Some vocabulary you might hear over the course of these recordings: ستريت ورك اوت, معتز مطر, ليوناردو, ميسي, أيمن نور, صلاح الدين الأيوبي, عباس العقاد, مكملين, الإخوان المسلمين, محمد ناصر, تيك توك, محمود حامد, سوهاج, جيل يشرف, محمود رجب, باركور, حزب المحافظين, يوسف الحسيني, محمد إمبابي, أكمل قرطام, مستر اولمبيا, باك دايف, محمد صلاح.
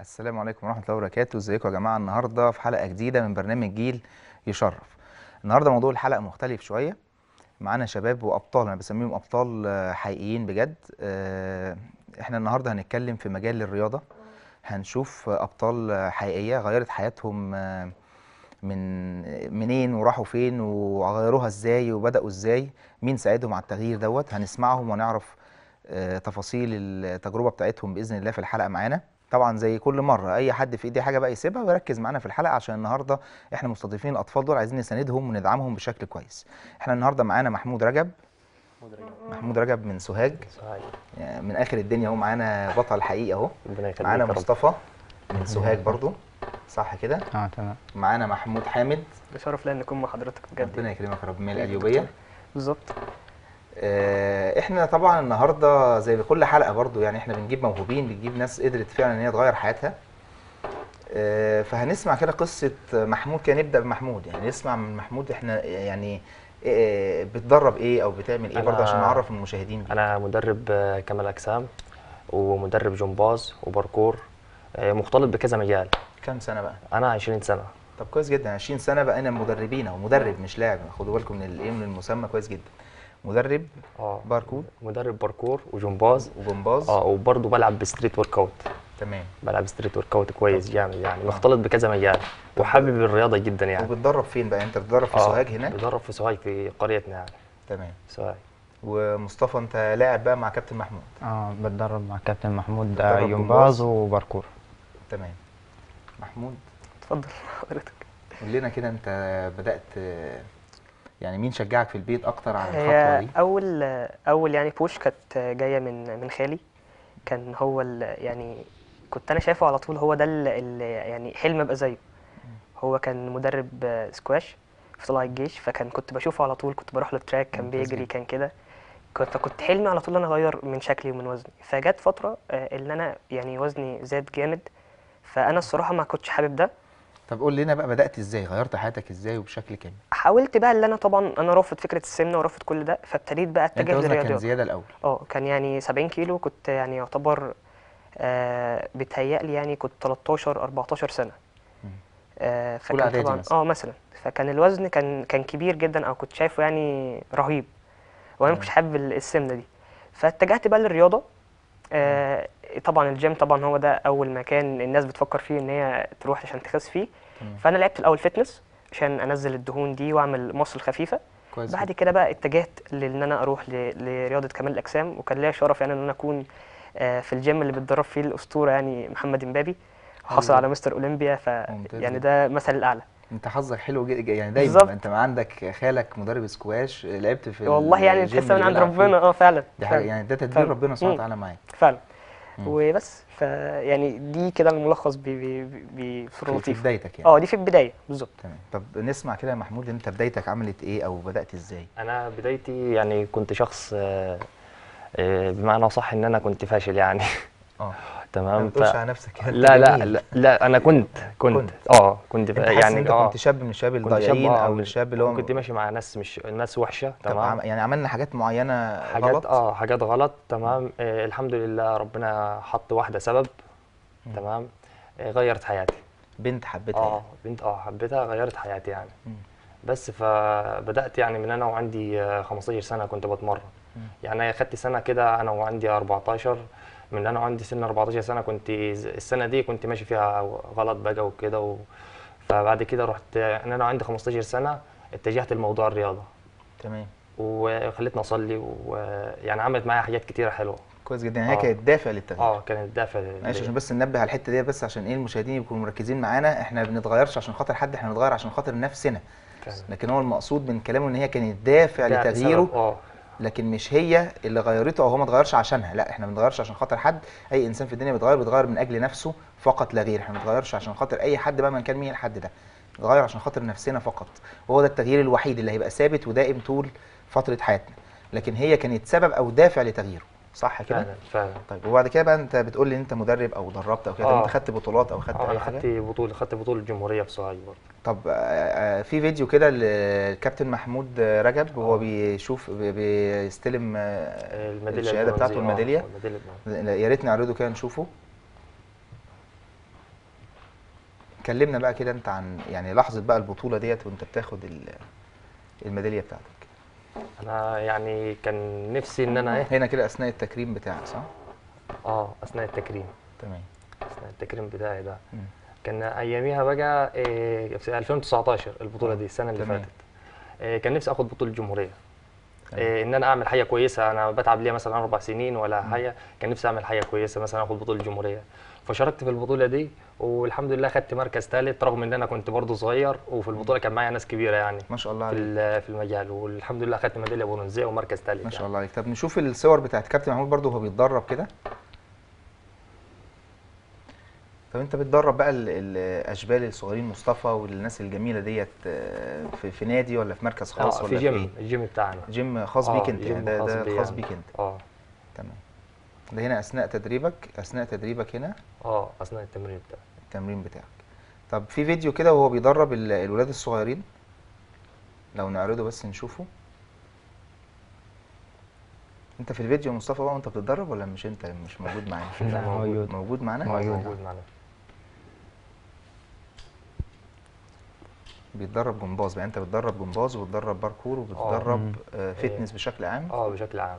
السلام عليكم ورحمة الله وبركاته. ازيكم يا جماعة؟ النهاردة في حلقة جديدة من برنامج جيل يشرف. النهاردة موضوع الحلقة مختلف شوية. معانا شباب وأبطال، أنا بسميهم أبطال حقيقيين بجد. احنا النهاردة هنتكلم في مجال الرياضة، هنشوف أبطال حقيقية غيرت حياتهم منين وراحوا فين وغيروها ازاي وبدأوا ازاي، مين ساعدهم على التغيير دوت. هنسمعهم ونعرف تفاصيل التجربة بتاعتهم بإذن الله في الحلقة معانا. طبعا زي كل مره اي حد في ايديه حاجه بقى يسيبها ويركز معانا في الحلقه، عشان النهارده احنا مستضيفين الاطفال دول، عايزين نساندهم وندعمهم بشكل كويس. احنا النهارده معانا محمود رجب من سوهاج. من اخر الدنيا اهو، معانا بطل حقيقي اهو. معانا مصطفى من سوهاج برضو، صح كده؟ اه تمام. معانا محمود حامد، شرف ليا ان اكون مع حضرتك بجد. ربنا يكرمك يا رب. من الايوبيه بالظبط. احنا طبعا النهارده زي بكل حلقه برضو يعني احنا بنجيب موهوبين، بنجيب ناس قدرت فعلا ان هي تغير حياتها. فهنسمع كده قصه محمود. كده نبدا بمحمود، يعني نسمع من محمود احنا يعني بتدرب ايه او بتعمل ايه برضه عشان نعرف المشاهدين بيه. انا مدرب كمال اجسام ومدرب جمباز وباركور، مختلط بكذا مجال. كام سنه بقى؟ انا 20 سنه. طب كويس جدا، 20 سنه بقى انا مدربين او مدرب مش لاعب، خدوا بالكم من المسمى كويس جدا. مدرب باركور، مدرب باركور وجمباز وبرضه بلعب بستريت ورك اوت. تمام، بلعب ستريت ورك اوت كويس جامد يعني مختلط بكذا مجال وحابب الرياضه جدا يعني. وبتدرب فين بقى؟ انت بتدرب في سوهاج هناك؟ بتدرب في سوهاج في قريتنا يعني. تمام سوهاج. ومصطفى انت لاعب بقى مع كابتن محمود؟ بتدرب مع كابتن محمود جمباز وباركور. تمام. محمود اتفضل حضرتك قول لنا كده، انت بدات يعني مين شجعك في البيت اكتر على الخطوه دي؟ اول يعني بوش كانت جايه من خالي. كان هو يعني كنت انا شايفه على طول، هو ده اللي يعني حلم ابقى زيه. هو كان مدرب سكواش في طلائع الجيش، كنت بشوفه على طول، كنت بروح له التراك، كان بيجري كان كده، فكنت حلمي على طول ان انا اغير من شكلي ومن وزني. فجت فتره اللي انا يعني وزني زاد جامد، فانا الصراحه ما كنتش حابب ده. طب قول لنا بقى بدأت ازاي؟ غيرت حياتك ازاي وبشكل كامل؟ حاولت بقى اللي انا طبعا انا رافض فكره السمنه ورافض كل ده، فابتديت بقى اتجه للرياضه. انت وزنك كان زياده الاول؟ كان يعني 70 كيلو، كنت يعني يعتبر بيتهيألي يعني كنت 13 14 سنه. فكان طبعا اولى اعدادي مثلا. مثلا فكان الوزن كان كبير جدا، او كنت شايفه يعني رهيب، وانا ما كنتش حابب السمنه دي. فاتجهت بقى للرياضه. طبعا الجيم طبعا هو ده اول مكان الناس بتفكر فيه ان هي تروح عشان تخس فيه. فانا لعبت الاول فتنس عشان انزل الدهون دي واعمل مصل خفيفه. بعد كده بقى اتجهت لان انا اروح لرياضه كمال الاجسام، وكان ليا شرف يعني ان انا اكون في الجيم اللي بتدرب فيه الاسطوره يعني محمد إمبابي، حصل على مستر اولمبيا. ف يعني ده مثل الاعلى. انت حظك حلو يعني دايما بالزبط. انت عندك خالك مدرب سكواش، لعبت في والله يعني تحسها من عند ربنا. فعلا دي حاجه يعني ده تدبير ربنا سبحانه وتعالى معاك فعلا. وبس يعني دي كده الملخص بصوره لطيفه في بدايتك يعني. دي في البدايه بالظبط. تمام. طب نسمع كده يا محمود، انت بدايتك عملت ايه او بدات ازاي؟ انا بدايتي يعني كنت شخص بمعنى صح ان انا كنت فاشل يعني. تمام. ما تقولش على نفسك يعني. لا انا كنت يعني كنت شاب من الشباب الضايعين او الشاب اللي هو كنت ماشي مع ناس مش ناس وحشه. تمام. يعني عملنا حاجات معينه غلط. حاجات غلط. تمام. الحمد لله ربنا حط واحده سبب. تمام. غيرت حياتي. بنت حبيتها. بنت حبيتها غيرت حياتي يعني. بس فبدات يعني من انا وعندي 15 سنه كنت بتمرن. يعني اخدت سنه كده انا وعندي 14، من انا عندي سن 14 سنه كنت السنه دي كنت ماشي فيها غلط بقى وكده فبعد كده رحت انا عندي 15 سنه اتجهت لموضوع الرياضه. تمام. وخلتني اصلي ويعني عملت معايا حاجات كتيره حلوه. كويس جدا. يعني هي كانت دافع للتغيير. كانت دافع. معلش عشان بس ننبه على الحته دي، بس عشان ايه المشاهدين يكونوا مركزين معانا. احنا ما بنتغيرش عشان خاطر حد، احنا بنتغير عشان خاطر نفسنا. لكن هو المقصود من كلامه ان هي كانت دافع لتغييره. لكن مش هي اللي غيرته او هو ما اتغيرش عشانها. لا، احنا ما بنتغيرش عشان خاطر حد. اي انسان في الدنيا بيتغير من اجل نفسه فقط لا غير. احنا ما بنتغيرش عشان خاطر اي حد بقى من كان مين الحد ده، بنتغير عشان خاطر نفسنا فقط، وهو ده التغيير الوحيد اللي هيبقى ثابت ودائم طول فتره حياتنا. لكن هي كانت سبب او دافع لتغييره، صح كده؟ فعلا. طيب وبعد كده بقى انت بتقول لي انت مدرب او دربت او كده. انت خدت بطولات او خدت اي حاجه؟ خدت بطوله الجمهوريه في سوهاج برضه. طب في فيديو كده للكابتن محمود رجب وهو بيشوف بيستلم الشهاده بتاعته، الميداليه. يا ريت نعرضه كده نشوفه. كلمنا بقى كده انت عن يعني لحظه بقى البطوله ديت وانت بتاخد الميداليه بتاعتك. انا يعني كان نفسي ان انا هنا كده اثناء التكريم بتاعك صح؟ اثناء التكريم. تمام. اثناء التكريم بتاعي ده كان اياميها بقى في 2019 البطوله دي السنه اللي فاتت. كان نفسي اخد بطوله الجمهوريه. ان انا اعمل حاجه كويسه، انا بتعب ليها مثلا 4 سنين ولا حاجه، كان نفسي اعمل حاجه كويسه مثلا اخد بطوله الجمهوريه. فشاركت في البطوله دي والحمد لله خدت مركز ثالث رغم ان انا كنت برضه صغير، وفي البطوله كان معايا ناس كبيره يعني ما شاء الله في المجال، والحمد لله خدت ميداليه برونزيه ومركز ثالث ما شاء الله عليك. طب نشوف الصور بتاعت كابتن محمود برضه وهو بيتدرب كده. طب انت بتدرب بقى الاشبال الصغيرين مصطفى والناس الجميله ديت في نادي ولا في مركز خاص ولا في جيم؟ الجيم بتاعنا جيم خاص بيك انت يعني، ده خاص بيك انت. تمام. ده هنا اثناء تدريبك هنا اثناء التمرين بتاعك. طب في فيديو كده وهو بيدرب الولاد الصغيرين لو نعرضه بس نشوفه. انت في الفيديو مصطفى بقى وانت بتتدرب ولا مش انت مش موجود معانا؟ لا موجود معانا. بيتدرب جمباز بقى، انت بتدرب جمباز وبتدرب باركور وبتدرب فتنس بشكل عام. بشكل عام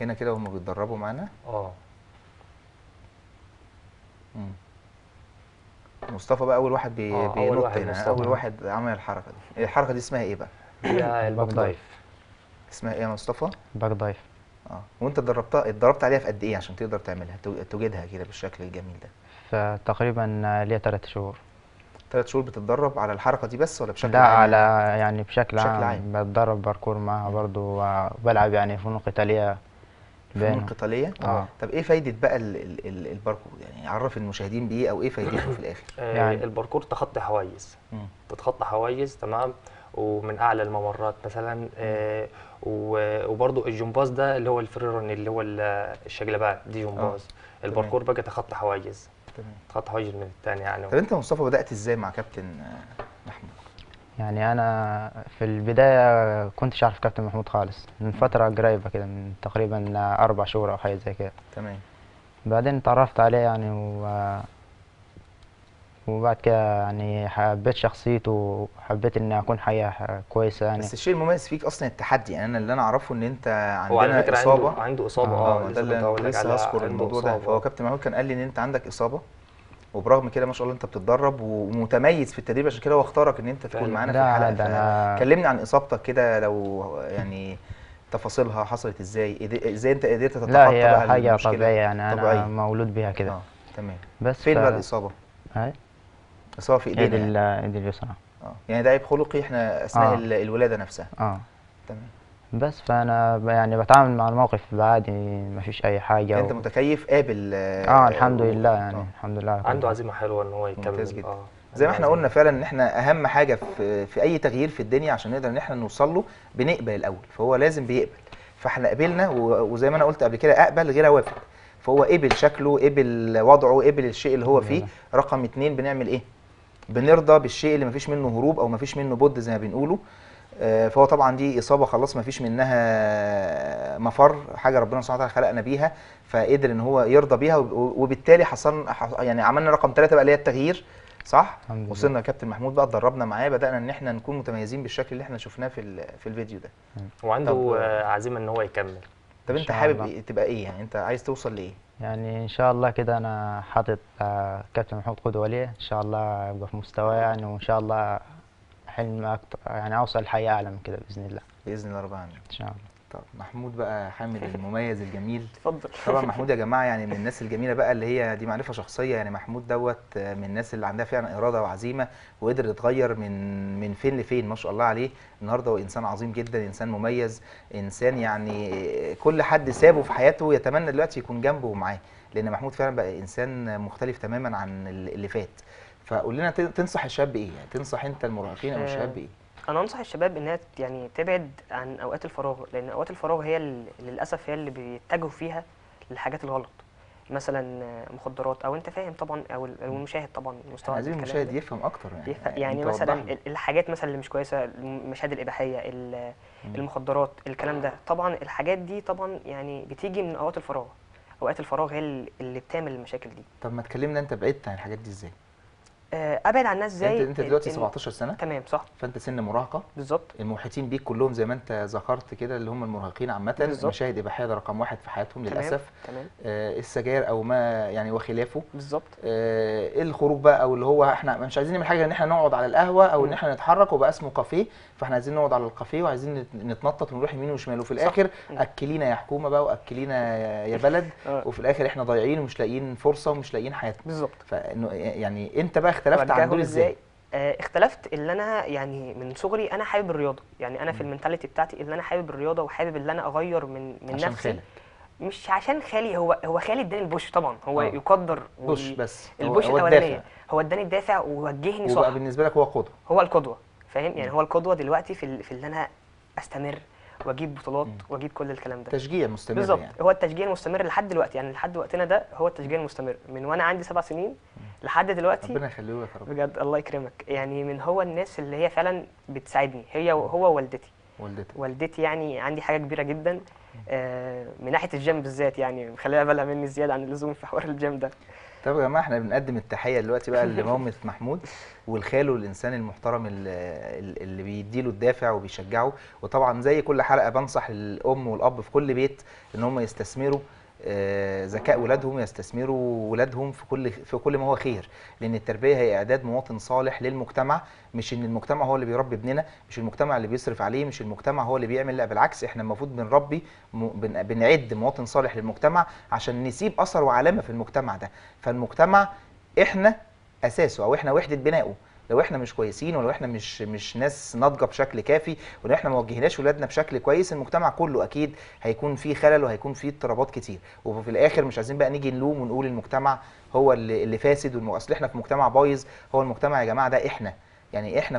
هنا كده هم بيتدربوا معانا. مصطفى بقى اول واحد بينط هنا، اول واحد عمل الحركه دي. الحركه دي اسمها ايه بقى؟ هي الباك دايف. اسمها ايه يا مصطفى؟ باك دايف. وانت اتدربت عليها في قد ايه عشان تقدر تعملها توجدها كده بالشكل الجميل ده؟ فتقريبا ليها 3 شهور. 3 شهور بتتدرب على الحركه دي بس ولا بشكل عام؟ لا على يعني بشكل عام بتدرب باركور معاها برضه وبلعب يعني فنون قتاليه. فنون قتاليه؟ طب ايه فايده بقى الباركور؟ يعني عرف المشاهدين بيه او ايه فايدته في الاخر؟ يعني الباركور تخطي حوايز. بتتخطى حوايز تمام، ومن اعلى الممرات مثلا. وبرضه الجمباز ده اللي هو الفري رن اللي هو الشقلبات دي جمباز. الباركور بقى تخطى حوايز. خط حاجة من الثاني يعني. طب انت مصطفى بدات ازاي مع كابتن محمود؟ يعني انا في البدايه كنتش اعرف كابتن محمود خالص، من فتره قريبه كده من تقريبا 4 شهور او حاجه زي كده. تمام. بعدين اتعرفت عليه يعني وبعد كده يعني حبيت شخصيته وحبيت ان اكون حاجه كويسه يعني. بس الشيء المميز فيك اصلا التحدي، يعني انا اللي انا اعرفه ان انت عندنا اصابه. عنده اصابه. ده اللي انا لسه هذكر الموضوع ده. فهو كابتن محمود كان قال لي ان انت عندك اصابه وبرغم كده ما شاء الله انت بتتدرب ومتميز في التدريب، عشان كده هو اختارك ان انت تكون معانا في الحلقه ده. كلمني عن اصابتك كده لو يعني تفاصيلها حصلت ازاي انت قدرت تتخطى بقى المشكله؟ لا هي حاجه طبيعيه يعني انا مولود بيها كده. تمام. بس فين بقى الاصابه؟ اصابه في ايدينا ايدي اليسرى. يعني ده عيب خلقي احنا اثناء الولاده نفسها. تمام. بس فانا يعني بتعامل مع الموقف بعادي مفيش اي حاجه. انت متكيف قابل؟ الحمد لله يعني. الحمد لله عنده عزيمه حلوه ان هو يكمل. ممتاز جدا. زي ما احنا قلنا فعلا ان احنا اهم حاجه في اي تغيير في الدنيا عشان نقدر ان احنا نوصل له بنقبل الاول، فهو لازم بيقبل، فاحنا قبلنا وزي ما انا قلت قبل كده اقبل غير اوافق، فهو قبل شكله قبل وضعه قبل الشيء اللي هو فيه. رقم 2 بنعمل ايه؟ بنرضى بالشيء اللي مفيش منه هروب او مفيش منه بد زي ما بنقوله. فهو طبعا دي اصابه خلاص ما فيش منها مفر، حاجه ربنا سبحانه وتعالى خلقنا بيها فقدر ان هو يرضى بيها، وبالتالي يعني عملنا رقم 3 بقى اللي هي التغيير صح؟ وصلنا لكابتن محمود بقى اتدربنا معاه، بدانا ان احنا نكون متميزين بالشكل اللي احنا شفناه في الفيديو ده. وعنده عزيمه ان هو يكمل. طب انت حابب تبقى ايه؟ يعني انت عايز توصل لايه؟ يعني ان شاء الله كده انا حاطط كابتن محمود قدوه ليا، ان شاء الله ابقى في مستواه يعني، وان شاء الله حلم اكتر يعني اوصل لحاجه اعلى من كده باذن الله. باذن الله رب العالمين ان شاء الله. طب محمود بقى حامد المميز الجميل. اتفضل. طبعا محمود يا جماعه يعني من الناس الجميله بقى اللي هي دي معرفه شخصيه، يعني محمود دوت من الناس اللي عندها فعلا اراده وعزيمه وقدر يتغير من فين لفين ما شاء الله عليه. النهارده هو انسان عظيم جدا، انسان مميز، انسان يعني كل حد سابه في حياته يتمنى دلوقتي يكون جنبه ومعاه، لان محمود فعلا بقى انسان مختلف تماما عن اللي فات. فقول لنا تنصح الشباب بايه؟ يعني تنصح انت المراهقين او الشباب بايه؟ انا انصح الشباب انها يعني تبعد عن اوقات الفراغ، لان اوقات الفراغ هي للاسف هي اللي بيتجهوا فيها للحاجات الغلط، مثلا مخدرات او انت فاهم طبعا، او المشاهد طبعا مستوى. عايزين المشاهد يفهم اكتر يعني. يعني مثلا الحاجات مثلا اللي مش كويسه، المشاهد الاباحيه، المخدرات، الكلام ده طبعا، الحاجات دي طبعا يعني بتيجي من اوقات الفراغ. اوقات الفراغ هي اللي بتعمل المشاكل دي. طب ما تكلمنا انت بعدت عن الحاجات دي ازاي؟ ابعد عن الناس ازاي. انت دلوقتي 17 سنه تمام صح، فانت سن مراهقه بالظبط، المحيطين بيك كلهم زي ما انت ذكرت كده اللي هم المراهقين عامه مشاهد اباحيه رقم واحد في حياتهم للاسف. تمام. السجاير او ما يعني وخلافه بالظبط. الخروج بقى او اللي هو احنا مش عايزين من حاجه ان احنا نقعد على القهوه او ان احنا نتحرك وبقى اسمه كافيه، فاحنا عايزين نقعد على الكافيه وعايزين نتنطط ونروح يمين وشمال، وفي الاخر اكلينا يا حكومه بقى واكلينا يا بلد وفي الاخر احنا ضايعين ومش لاقيين فرصه ومش لاقيين حياه بالظبط. فانه يعني انت بقى اختلفت عن دول ازاي؟ اختلفت اللي انا يعني من صغري انا حابب الرياضه، يعني انا في المنتاليتي بتاعتي اللي انا حابب الرياضه وحابب اللي انا اغير من عشان نفسي. خالد. مش عشان خالي، هو خالي اداني البوش طبعا، هو يقدر بوش، بس البوش الاولانيه هو اداني الدافع ووجهني صح. وبقى بالنسبه لك هو قدوه، هو القدوه فاهم يعني، هو القدوه دلوقتي في اللي انا استمر واجيب بطولات واجيب كل الكلام ده. تشجيع مستمر بالظبط يعني. هو التشجيع المستمر لحد دلوقتي يعني، لحد وقتنا ده هو التشجيع المستمر من وانا عندي 7 سنين لحد دلوقتي. ربنا يخليه لك يا رب بجد، الله يكرمك. يعني من هو الناس اللي هي فعلا بتساعدني، هي هو والدتي يعني عندي حاجه كبيره جدا من ناحيه الجيم بالذات، يعني مخليها بالها مني زياده عن اللزوم في حوار الجيم ده. طب يا جماعه احنا بنقدم التحيه دلوقتي بقى لمامة محمود والخاله الانسان المحترم اللي بيديله الدافع وبيشجعه. وطبعا زي كل حلقه بنصح الام والاب في كل بيت ان هم يستثمروا ذكاء ولادهم، يستثمروا ولادهم في كل ما هو خير، لان التربيه هي اعداد مواطن صالح للمجتمع، مش ان المجتمع هو اللي بيربي ابننا، مش المجتمع اللي بيصرف عليه، مش المجتمع هو اللي بيعمل، لا بالعكس احنا المفروض بنربي بنعد مواطن صالح للمجتمع عشان نسيب اثر وعلامه في المجتمع ده. فالمجتمع احنا اساسه او احنا وحده بنائه، لو احنا مش كويسين ولو احنا مش ناس ناضجه بشكل كافي ولو احنا ما وجهناش ولادنا بشكل كويس، المجتمع كله اكيد هيكون فيه خلل وهيكون فيه اضطرابات كتير. وفي الاخر مش عايزين بقى نيجي نلوم ونقول المجتمع هو اللي فاسد اصل احنا في مجتمع بايظ. هو المجتمع يا جماعه ده احنا، يعني احنا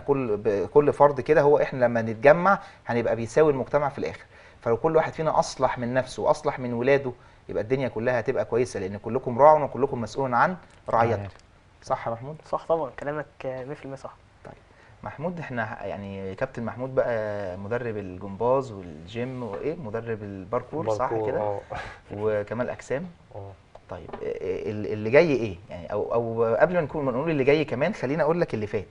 كل فرد كده، هو احنا لما نتجمع هنبقى بيساوي المجتمع في الاخر. فلو كل واحد فينا اصلح من نفسه واصلح من ولاده يبقى الدنيا كلها هتبقى كويسه، لان كلكم راع وكلكم مسؤول عن رعيته. صح يا محمود؟ صح طبعا، كلامك 100% صح. طيب محمود، احنا يعني كابتن محمود بقى مدرب الجمباز والجيم وايه، مدرب الباركور صح كده، وكمال الاجسام. طيب اللي جاي ايه يعني، او قبل ما نقول اللي جاي كمان خلينا اقول لك اللي فات.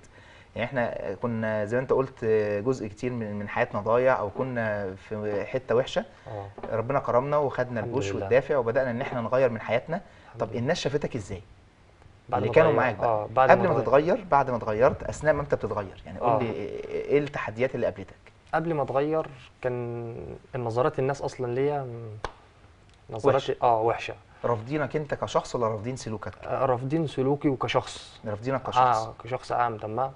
يعني احنا كنا زي ما انت قلت جزء كتير من حياتنا ضايع او كنا في حته وحشه، ربنا كرمنا وخدنا البوش والدافع وبدانا ان احنا نغير من حياتنا. طب الناس شافتك ازاي اللي كانوا معاك بقى؟ قبل ما تتغير، بعد ما اتغيرت، اثناء ما انت بتتغير، يعني قول لي ايه التحديات اللي قابلتك؟ قبل ما اتغير كان نظرات الناس اصلا ليا نظرات وحشه. رافضينك انت كشخص ولا رافضين سلوكك؟ رافضين سلوكي وكشخص. رافضينك كشخص. كشخص اعمى تمام.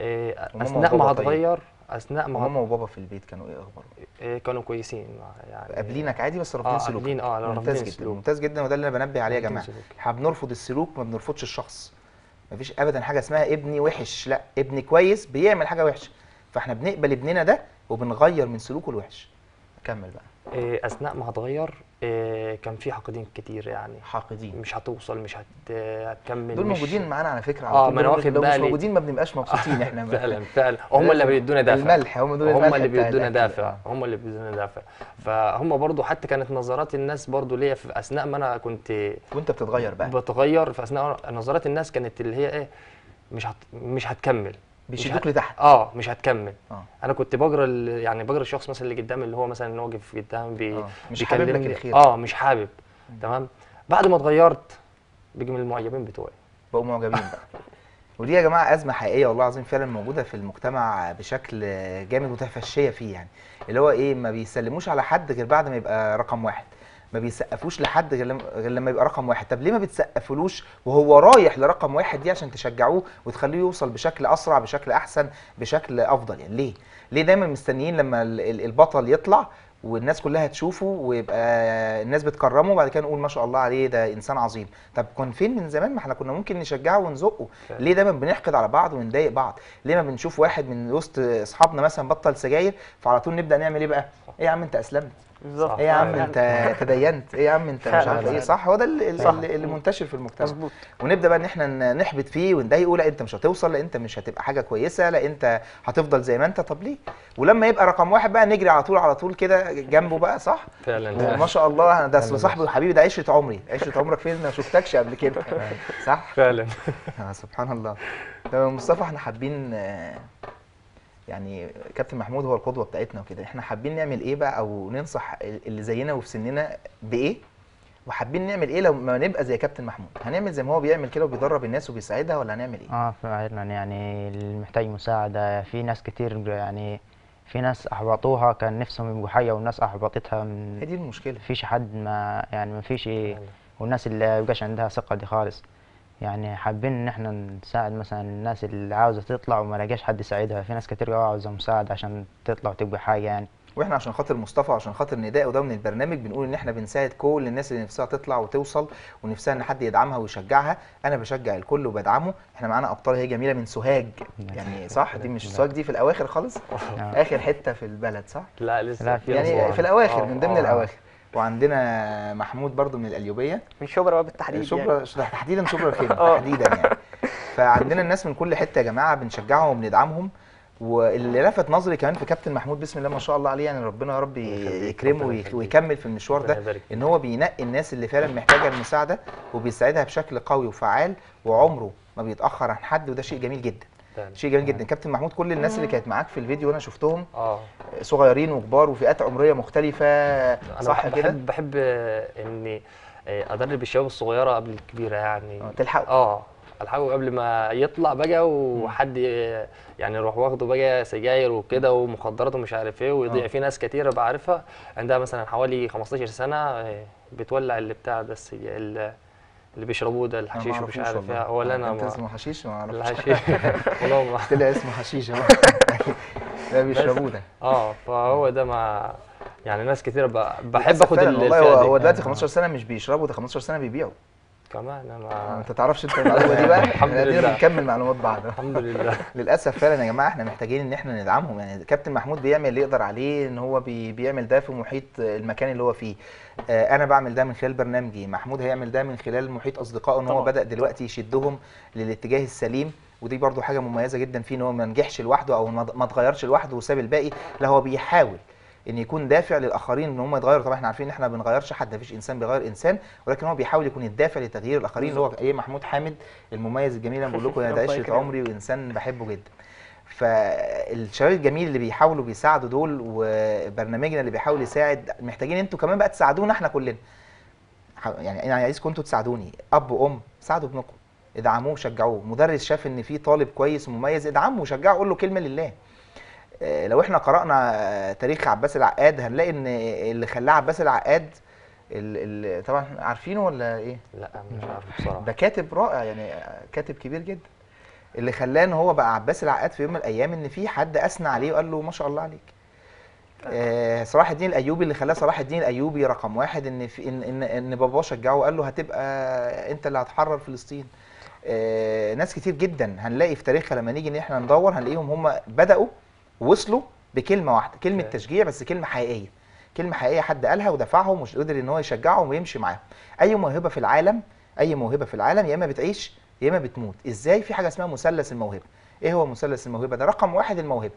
اثناء ما هتغير، اثناء ما ماما وبابا في البيت كانوا ايه اخبارهم؟ كانوا كويسين يعني، قابلينك عادي بس رافضين سلوكك. قابلين ممتاز جدا، ممتاز جدا، وده اللي انا بنبه عليه يا جماعه. احنا بنرفض السلوك ما بنرفضش الشخص. مفيش ابدا حاجه اسمها ابني وحش، لا ابني كويس بيعمل حاجه وحشه، فاحنا بنقبل ابننا ده وبنغير من سلوكه الوحش. كمل بقى. اثناء ما هتغير كان في حاقدين كتير، يعني حاقدين مش هتوصل مش هتكمل. دول موجودين معانا على فكره على طول، لو مش موجودين ما بنبقاش مبسوطين احنا. فعلا فعلا، هم اللي بيدونا دافع، الملح هم دول، هم اللي بيدونا دافع، هم اللي بيدونا دافع. فهم برضو حتى كانت نظرات الناس برضو ليا في اثناء ما انا كنت بتتغير بقى، بتغير في اثناء نظرات الناس كانت اللي هي ايه، مش هتكمل، بيشدوك لتحت. مش هتكمل. انا كنت بجرى الشخص مثلا اللي قدامي، اللي هو مثلا ان هو واقف قدامي مش حابب لك الخير. مش حابب. تمام. بعد ما اتغيرت بيجي من المعجبين بتوعي، بقوا معجبين بقى. ودي يا جماعه ازمه حقيقيه والله العظيم، فعلا موجوده في المجتمع بشكل جامد ومتفشيه فيه، يعني اللي هو ايه، ما بيسلموش على حد غير بعد ما يبقى رقم واحد، ما بيسقفوش لحد غير لما يبقى رقم واحد. طب ليه ما بتسقفلوش وهو رايح لرقم واحد دي عشان تشجعوه وتخليه يوصل بشكل اسرع، بشكل احسن، بشكل افضل؟ يعني ليه دايما مستنيين لما البطل يطلع والناس كلها تشوفه ويبقى الناس بتكرمه وبعد كده نقول ما شاء الله عليه ده انسان عظيم؟ طب كان فين من زمان، ما احنا كنا ممكن نشجعه ونزقه. ليه دايما بنحقد على بعض ونضايق بعض؟ ليه ما بنشوف واحد من وسط اصحابنا مثلا بطل سجاير فعلى طول نبدا نعمل ايه بقى؟ ايه يا عم انت اسلمت؟ بالظبط. ايه يا عم انت تدينت، ايه يا عم انت مش عارف ايه، صح؟ هو ده اللي منتشر في المجتمع. مظبوط. ونبدا بقى ان احنا نحبط فيه ونضايقه، لا انت مش هتوصل، لا انت مش هتبقى حاجه كويسه، لا انت هتفضل زي ما انت. طب ليه؟ ولما يبقى رقم واحد بقى نجري على طول على طول كده جنبه بقى، صح؟ فعلا. ما شاء الله ده اصل صاحبي وحبيبي، ده عشره عمري. عشره عمرك فين؟ ما شفتكش قبل كده، صح؟ فعلا. سبحان الله. طب مصطفى احنا حابين يعني كابتن محمود هو القدوه بتاعتنا وكده، احنا حابين نعمل ايه بقى او ننصح اللي زينا وفي سننا بايه؟ وحابين نعمل ايه لو ما نبقى زي كابتن محمود؟ هنعمل زي ما هو بيعمل كده وبيدرب الناس وبيساعدها، ولا هنعمل ايه؟ فعلا يعني اللي محتاج مساعده، في ناس كتير يعني في ناس احبطوها كان نفسهم يبقوا حيه والناس احبطتها، هي دي المشكله. مفيش حد ما يعني مفيش ايه، والناس اللي مبقاش عندها ثقه دي خالص. يعني حابين ان احنا نساعد مثلا الناس اللي عاوزه تطلع وما لاقاش حد يساعدها، في ناس كتير قوي عاوزه مساعده عشان تطلع وتبقى حاجه يعني. واحنا عشان خاطر مصطفى وعشان خاطر نداء وده من البرنامج بنقول ان احنا بنساعد كل الناس اللي نفسها تطلع وتوصل ونفسها ان حد يدعمها ويشجعها. انا بشجع الكل وبدعمه. احنا معانا ابطال هي جميله من سوهاج يعني، صح؟ دي مش سوهاج، دي في الاواخر خالص، اخر حته في البلد، صح؟ لا لسه في يعني في الاواخر، من ضمن الاواخر. وعندنا محمود برضو من القليوبيه، من شبرا بقى بالتحديد، شبرا يعني. تحديدا شبرا خيمه تحديدا يعني. فعندنا الناس من كل حته يا جماعه، بنشجعهم وبندعمهم. واللي لفت نظري كمان في كابتن محمود بسم الله ما شاء الله عليه، يعني ربنا يا رب يكرمه ويكمل في المشوار ده، ان هو بينقي الناس اللي فعلا محتاجه المساعده وبيساعدها بشكل قوي وفعال، وعمره ما بيتاخر عن حد، وده شيء جميل جدا، شيء جميل جدا. كابتن محمود كل الناس اللي كانت معاك في الفيديو انا شفتهم صغيرين وكبار وفئات عمريه مختلفه، صح كده؟ انا بحب اني ادرب الشباب الصغيره قبل الكبيره يعني، تلحقوا الحقوا قبل ما يطلع بقى وحد يعني يروح واخده بقى سجاير وكده ومخدرات ومش عارف ايه ويضيع. في ناس كتيره بعرفها عندها مثلا حوالي 15 سنه بتولع اللي بتاع ده السجاير اللي بيشربوه ده، الحشيش ومش عارف ايه. ولا انا ما اسمه حشيش، ما اعرفش الحشيش والله، طلع اسمه حشيش اهو ده بيشربوه ده. فهو ده ما يعني ناس كتير بحب اخد والله. هو دلوقتي 15 سنه مش بيشربوا، ده 15 سنه بيبيعوا كمان. انا انت تعرفش انت المعلومه دي بقى. الحمد لله بنكمل معلومات بعض. الحمد لله. للاسف فعلا يا جماعه احنا محتاجين ان احنا ندعمهم. يعني كابتن محمود بيعمل اللي يقدر عليه، ان هو بيعمل ده في محيط المكان اللي هو فيه. انا بعمل ده من خلال برنامجي، محمود هيعمل ده من خلال محيط اصدقائه، ان هو بدا دلوقتي يشدهم للاتجاه السليم. ودي برضو حاجه مميزه جدا فيه، ان هو ما نجحش لوحده او ما اتغيرش لوحده وساب الباقي، لا هو بيحاول ان يكون دافع للاخرين ان هم يتغيروا. طبعا احنا عارفين ان احنا ما بنغيرش حد، مفيش انسان بيغير انسان، ولكن هو بيحاول يكون الدافع لتغيير الاخرين اللي هو ايه، محمود حامد المميز الجميل. انا بقول لكم ده عشره عمري وانسان بحبه جدا. فالشباب الجميل اللي بيحاولوا بيساعدوا دول، وبرنامجنا اللي بيحاول يساعد، محتاجين انتوا كمان بقى تساعدونا احنا كلنا. يعني انا عايزكم انتوا تساعدوني، اب وام ساعدوا ابنكم، ادعموه وشجعوه. مدرس شاف ان في طالب كويس ومميز، ادعمه وشجعه، قول له كلمه لله. لو احنا قرأنا تاريخ عباس العقاد هنلاقي ان اللي خلاه عباس العقاد طبعا عارفينه ولا ايه؟ لا مش عارف بصراحه. ده كاتب رائع يعني، كاتب كبير جدا. اللي خلاه ان هو بقى عباس العقاد في يوم من الايام ان في حد اثنى عليه وقال له ما شاء الله عليك. صلاح الدين الايوبي اللي خلاه صلاح الدين الايوبي رقم واحد ان في ان باباه شجعه وقال له هتبقى انت اللي هتحرر فلسطين. ناس كتير جدا هنلاقي في تاريخها لما نيجي ان احنا ندور هنلاقيهم هم بدأوا وصلوا بكلمه واحده، كلمه تشجيع، بس كلمه حقيقيه، كلمه حقيقيه حد قالها ودفعهم وقدر ان هو يشجعهم ويمشي معاهم. اي موهبه في العالم، اي موهبه في العالم يا اما بتعيش يا اما بتموت. ازاي؟ في حاجه اسمها مثلث الموهبه. ايه هو مثلث الموهبه ده؟ رقم واحد الموهبه،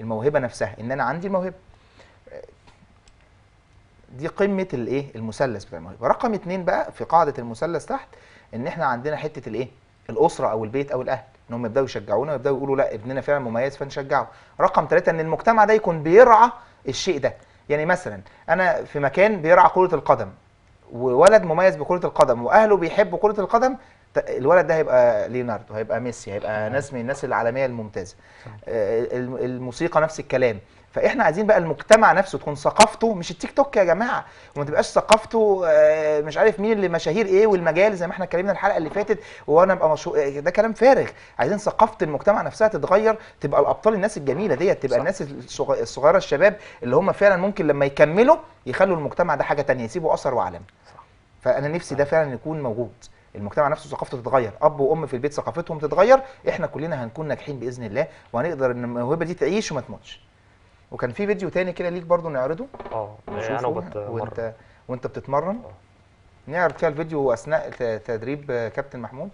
الموهبه نفسها، ان انا عندي موهبه، دي قمه الايه، المثلث بتاع الموهبه. رقم اتنين بقى في قاعده المثلث تحت، ان احنا عندنا حته الايه، الاسره او البيت او الاهل، ان هم يبداوا يشجعونا ويبداوا يقولوا لا ابننا فعلا مميز فنشجعه. رقم ثلاثة ان المجتمع ده يكون بيرعى الشيء ده. يعني مثلا انا في مكان بيرعى كرة القدم، وولد مميز بكرة القدم واهله بيحبوا كرة القدم، الولد ده هيبقى ليوناردو، هيبقى ميسي، هيبقى ناس من الناس العالمية الممتازة. الموسيقى نفس الكلام. فاحنا عايزين بقى المجتمع نفسه تكون ثقافته مش التيك توك يا جماعه، وما تبقاش ثقافته مش عارف مين اللي مشاهير ايه والمجال زي ما احنا اتكلمنا الحلقه اللي فاتت، وانا ابقى مشهور، ده كلام فارغ. عايزين ثقافه المجتمع نفسها تتغير، تبقى الابطال الناس الجميله ديت، تبقى الناس الصغيره الشباب اللي هم فعلا ممكن لما يكملوا يخلوا المجتمع ده حاجه ثانيه، يسيبوا اثر وعلم. فانا نفسي ده فعلا يكون موجود، المجتمع نفسه ثقافته تتغير، اب وام في البيت ثقافتهم تتغير، احنا كلنا هنكون ناجحين باذن الله، وهنقدر ان الموهبه دي تعيش وما تموتش. وكان في فيديو تاني كده ليك برضو نعرضه انا وانت بتتمرن نعرض فيها الفيديو اثناء تدريب كابتن محمود.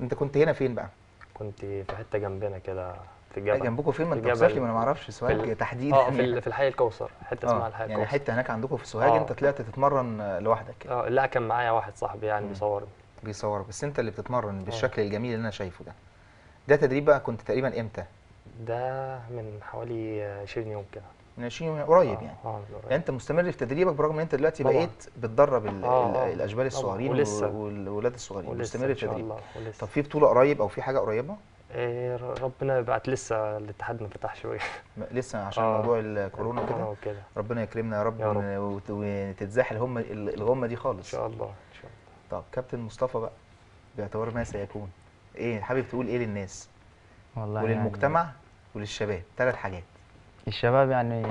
انت كنت هنا فين بقى؟ كنت في حته جنبنا كده في الجبل. جنبكم فين؟ ما انت وصف لي، ما انا ما اعرفش سوهاج تحديدا. في الحي الكوثر، حته اسمها الحي الكوثر، يعني حته هناك عندكم في سوهاج. انت طلعت تتمرن لوحدك؟ لا، كان معايا واحد صاحبي يعني بيصور، بس انت اللي بتتمرن بالشكل الجميل اللي انا شايفه ده. ده تدريب بقى كنت تقريبا امتى؟ ده من حوالي 20 يوم كده. من 20 يوم قريب يعني. يعني انت مستمر في تدريبك برغم ان انت دلوقتي بقيت بتدرب الاجبال الصغيرين والولاد الصغيرين، مستمر في التدريب. طب في بطوله قريب او في حاجه قريبه؟ ربنا يبعت، لسه الاتحاد ما فتحش شويه لسه عشان موضوع الكورونا وكده. ربنا يكرمنا يا رب، وتتزاحل الغمه دي خالص ان شاء الله. طب كابتن مصطفى بقى باعتبار ما سيكون، ايه حابب تقول ايه للناس والله وللمجتمع يعني وللشباب؟ ثلاث حاجات. الشباب يعني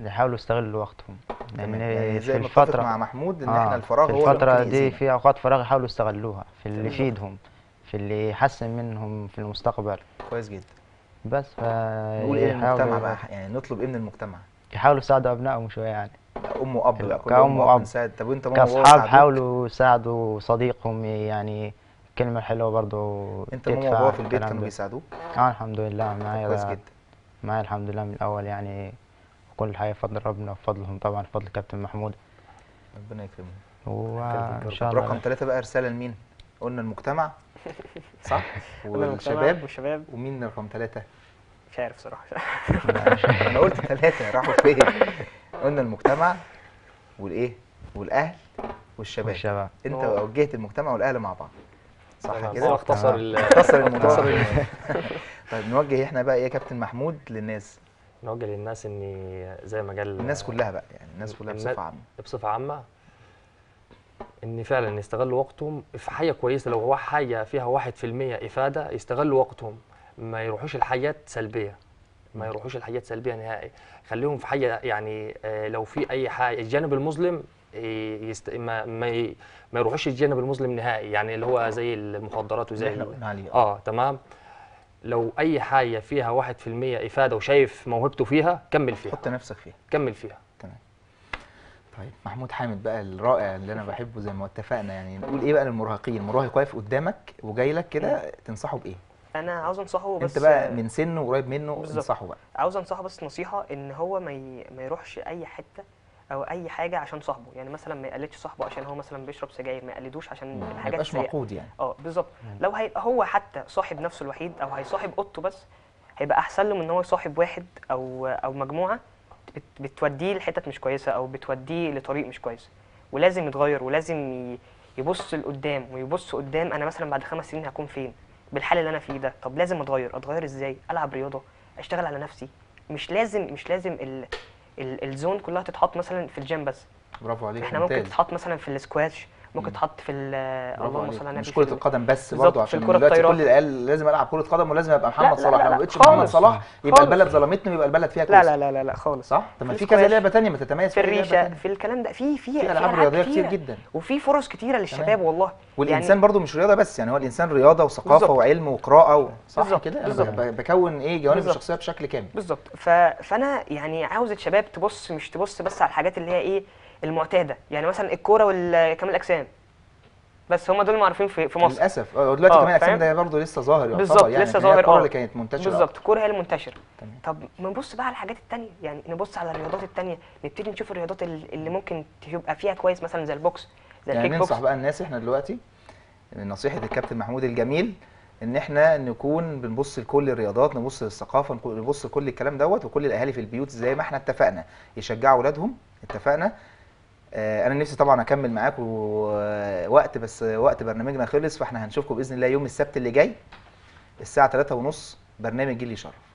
يحاولوا يستغلوا وقتهم، يعني زي ما اتفقت مع محمود ان احنا الفراغ هو الفتره دي في اوقات فراغ يحاولوا يستغلوها في اللي يفيدهم، في اللي يحسن منهم في المستقبل. كويس جدا. بس نقول ايه للمجتمع بقى، يعني نطلب ايه من المجتمع؟ يحاولوا يساعدوا ابنائهم شويه يعني، ام واب بقى، كل ام واب نساعد. طب وانت كاصحاب حاولوا يساعدوا صديقهم، يعني الكلمه الحلوه برضه. انت ماما وبابا في البيت كانوا بيساعدوك؟ الحمد لله معايا. كويس جدا. معايا الحمد لله من الاول يعني، كل حاجه بفضل ربنا وبفضلهم طبعا، بفضل كابتن محمود ربنا يكرمه. هو ان شاء الله. رقم 3 بقى رساله لمين؟ قلنا المجتمع صح والشباب، ومين رقم 3؟ مش عارف صراحه. انا قلت 3 راحوا فين؟ قلنا المجتمع والايه والاهل والشباب. انت وجهت المجتمع والاهل مع بعض صح كده؟ اختصر الموضوع. طيب نوجه احنا بقى ايه يا كابتن محمود للناس؟ نوجه للناس ان زي ما قال الناس كلها بقى، يعني الناس كلها بصفه عامه ان فعلا يستغلوا وقتهم في حاجه كويسه. لو هو حاجه فيها 1% افاده يستغلوا وقتهم، ما يروحوش لحاجات سلبيه، نهائي. خليهم في حاجه يعني، لو في اي حاجه الجانب المظلم ما يروحوش الجانب المظلم نهائي، يعني اللي هو زي المخدرات وزي تمام. لو اي حاجه فيها 1% افاده وشايف موهبته فيها كمل فيها، حط نفسك فيها، كمل فيها. تمام. طيب محمود حامد بقى الرائع اللي انا بحبه زي ما اتفقنا، يعني نقول ايه بقى للمراهقين؟ المراهق واقف قدامك وجاي لك كده، تنصحه بايه؟ انا عاوز انصحه، بس انت بقى من سنه قريب منه، انصحه بقى. عاوز انصحه بس نصيحه، ان هو ما يروحش اي حته او اي حاجه عشان صاحبه، يعني مثلا ما يقلدش صاحبه عشان هو مثلا بيشرب سجاير، ما يقلدوش عشان الحاجات دي، ما يبقاش معقود يعني. بالظبط. لو هيبقى هو حتى صاحب نفسه الوحيد او هيصاحب اوضته بس، هيبقى احسن له من ان هو يصاحب واحد او مجموعه بتوديه لحتت مش كويسه او بتوديه لطريق مش كويس. ولازم يتغير، ولازم يبص لقدام ويبص قدام، انا مثلا بعد 5 سنين هكون فين بالحال اللي انا فيه ده؟ طب لازم اتغير ازاي؟ العب رياضه، اشتغل على نفسي. مش لازم الزون كلها تتحط مثلا في الجيم بس. برافو عليك. احنا ممكن تتحط مثلا في الاسكواش، ممكن تتحط في اللهم صل على النبي، مش كره القدم بس برضه، عشان دلوقتي كل العيال لازم العب كره قدم ولازم ابقى محمد صلاح. لو ما بقتش محمد صلاح يبقى البلد ظلمتني، ويبقى البلد فيها كويس. لا لا لا لا خالص. صح. طب ما في كذا لعبه ثانيه ما تتميز في الريشه، في الكلام ده، في العاب رياضيه كتير جدا، وفي فرص كتيره للشباب والله. والانسان برضه مش رياضه بس، يعني هو الانسان رياضه وثقافه وعلم وقراءه، صح كده؟ انا بكون ايه جوانب الشخصيه بشكل كامل. بالظبط. فانا يعني عاوز الشباب تبص، مش تبص بس على الحاجات اللي هي ايه المعتاده، يعني مثلا الكوره وكمال الاجسام بس، هم دول معروفين في مصر للاسف. دلوقتي كمال الاجسام ده برضه لسه ظاهر، بالظبط يعني لسه ظاهر. الكوره اللي كانت منتشره، بالظبط الكوره هي المنتشره. طب نبص بقى على الحاجات الثانيه، يعني نبص على الرياضات الثانيه، نبتدي نشوف الرياضات اللي ممكن تبقى فيها كويس، مثلا زي البوكس، زي الكيك بوكس. يعني ننصح بقى الناس احنا دلوقتي من نصيحه الكابتن محمود الجميل، ان احنا نكون بنبص لكل الرياضات، نبص للثقافه، نبص لكل الكلام دوت. وكل الاهالي في البيوت زي ما احنا اتفقنا يشجعوا اولادهم. اتفقنا. انا نفسي طبعا اكمل معاكم وقت، بس وقت برنامجنا خلص، فاحنا هنشوفكم باذن الله يوم السبت اللي جاي الساعه 3:30 برنامج جيل يشرف.